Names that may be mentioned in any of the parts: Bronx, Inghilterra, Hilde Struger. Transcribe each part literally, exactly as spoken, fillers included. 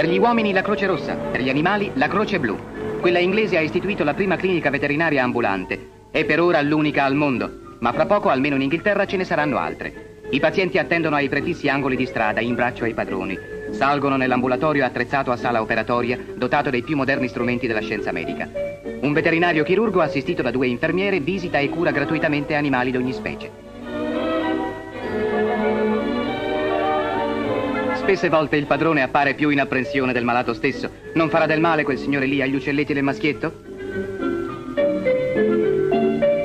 Per gli uomini la Croce Rossa, per gli animali la Croce Blu. Quella inglese ha istituito la prima clinica veterinaria ambulante. È per ora l'unica al mondo, ma fra poco, almeno in Inghilterra, ce ne saranno altre. I pazienti attendono ai pretissi angoli di strada, in braccio ai padroni. Salgono nell'ambulatorio attrezzato a sala operatoria, dotato dei più moderni strumenti della scienza medica. Un veterinario chirurgo, assistito da due infermiere, visita e cura gratuitamente animali d'ogni specie. Spesse volte il padrone appare più in apprensione del malato stesso. Non farà del male quel signore lì agli uccelletti del maschietto?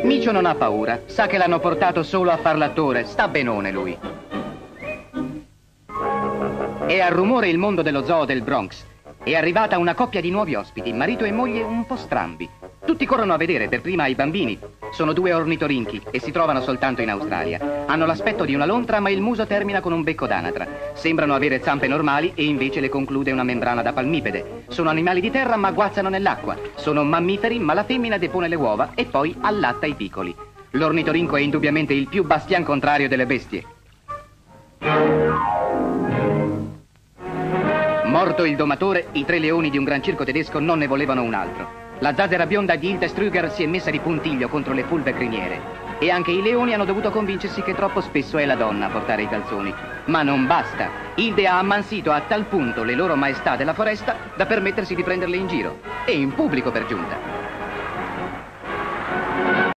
Micio non ha paura, sa che l'hanno portato solo a far l'attore, sta benone lui. È al rumore il mondo dello zoo del Bronx. È arrivata una coppia di nuovi ospiti, marito e moglie un po' strambi. Tutti corrono a vedere, per prima i bambini. Sono due ornitorinchi e si trovano soltanto in Australia. Hanno l'aspetto di una lontra, ma il muso termina con un becco d'anatra. Sembrano avere zampe normali e invece le conclude una membrana da palmipede. Sono animali di terra, ma guazzano nell'acqua. Sono mammiferi, ma la femmina depone le uova e poi allatta i piccoli. L'ornitorinco è indubbiamente il più bastian contrario delle bestie. Morto il domatore, i tre leoni di un gran circo tedesco non ne volevano un altro. La zazzera bionda di Hilde Struger si è messa di puntiglio contro le pulvecriniere. E anche i leoni hanno dovuto convincersi che troppo spesso è la donna a portare i calzoni. Ma non basta. Hilde ha ammansito a tal punto le loro maestà della foresta da permettersi di prenderle in giro. E in pubblico per giunta.